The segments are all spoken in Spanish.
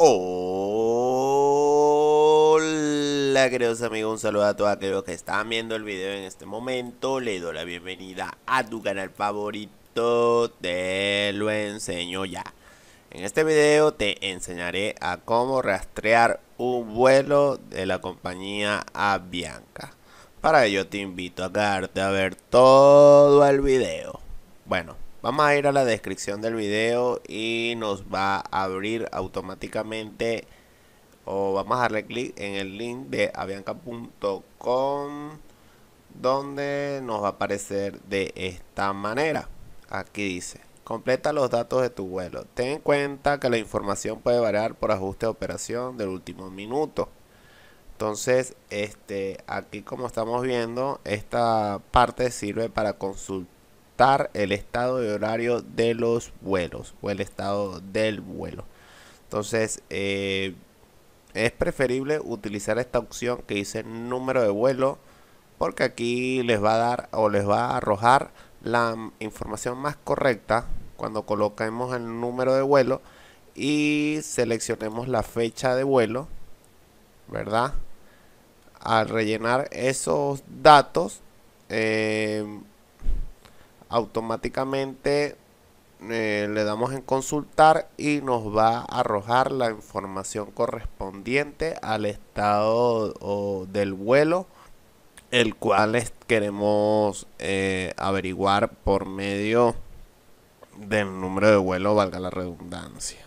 Hola queridos amigos, un saludo a todos aquellos que están viendo el video en este momento. Le doy la bienvenida a tu canal favorito, te lo enseño ya. En este video te enseñaré a cómo rastrear un vuelo de la compañía Avianca. Para ello te invito a quedarte a ver todo el video. Bueno, vamos a ir a la descripción del video y nos va a abrir automáticamente, o vamos a darle clic en el link de avianca.com, donde nos va a aparecer de esta manera. Aquí dice: completa los datos de tu vuelo. Ten en cuenta que la información puede variar por ajuste de operación del último minuto. Entonces, aquí, como estamos viendo, esta parte sirve para consultar el estado de horario de los vuelos o el estado del vuelo. Entonces es preferible utilizar esta opción que dice número de vuelo, porque aquí les va a dar o les va a arrojar la información más correcta cuando colocamos el número de vuelo y seleccionemos la fecha de vuelo, ¿verdad? Al rellenar esos datos automáticamente le damos en consultar y nos va a arrojar la información correspondiente al estado del vuelo, el cual queremos averiguar por medio del número de vuelo, valga la redundancia.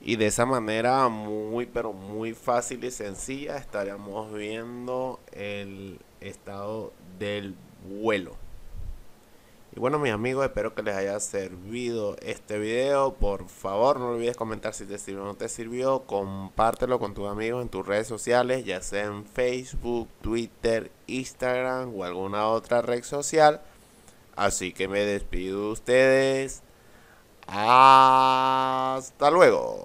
Y de esa manera muy pero muy fácil y sencilla estaremos viendo el estado del vuelo. Y bueno, mis amigos, espero que les haya servido este video. Por favor, no olvides comentar si te sirvió o no te sirvió. Compártelo con tus amigos en tus redes sociales, ya sea en Facebook, Twitter, Instagram o alguna otra red social. Así que me despido de ustedes. Hasta luego.